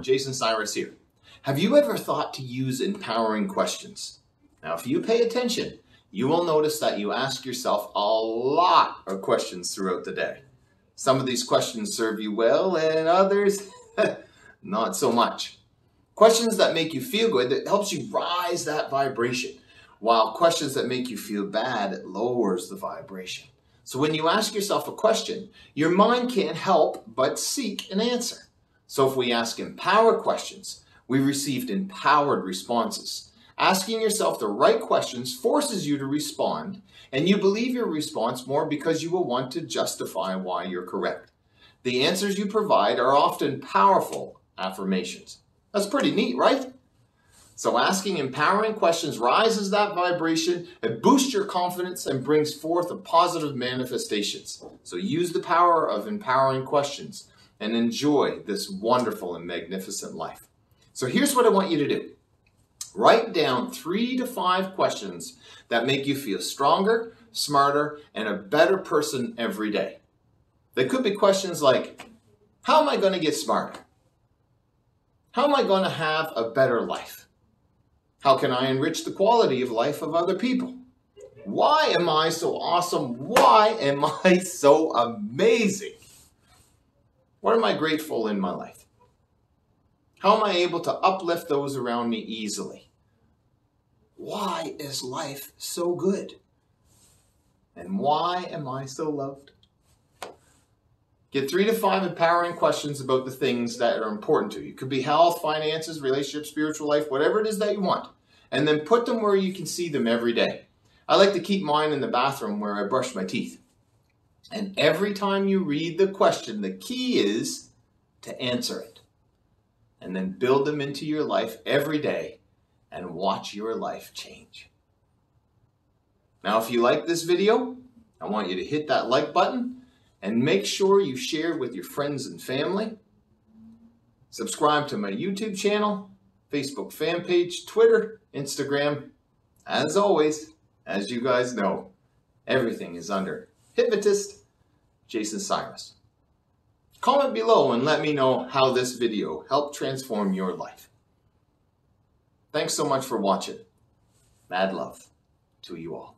everyone, Jason Cyrus here. Have you ever thought to use empowering questions? Now, if you pay attention, you will notice that you ask yourself a lot of questions throughout the day. Some of these questions serve you well and others, not so much. Questions that make you feel good, that helps you rise that vibration, while questions that make you feel bad, it lowers the vibration. So when you ask yourself a question, your mind can't help but seek an answer. So if we ask empowered questions, we received empowered responses. Asking yourself the right questions forces you to respond, and you believe your response more because you will want to justify why you're correct. The answers you provide are often powerful affirmations. That's pretty neat, right? So asking empowering questions rises that vibration, it boosts your confidence, and brings forth a positive manifestations. So use the power of empowering questions and enjoy this wonderful and magnificent life. So here's what I want you to do. Write down 3 to 5 questions that make you feel stronger, smarter, and a better person every day. They could be questions like, how am I going to get smarter? How am I going to have a better life? How can I enrich the quality of life of other people? Why am I so awesome? Why am I so amazing? What am I grateful in my life? How am I able to uplift those around me easily? Why is life so good? And why am I so loved? Get 3 to 5 empowering questions about the things that are important to you. It could be health, finances, relationships, spiritual life, whatever it is that you want. And then put them where you can see them every day. I like to keep mine in the bathroom where I brush my teeth. And every time you read the question, the key is to answer it. And then build them into your life every day and watch your life change. Now, if you like this video, I want you to hit that like button. And make sure you share with your friends and family. Subscribe to my YouTube channel, Facebook fan page, Twitter, Instagram. As always, as you guys know, everything is under Hypnotist Jason Cyrus. Comment below and let me know how this video helped transform your life. Thanks so much for watching. Mad love to you all.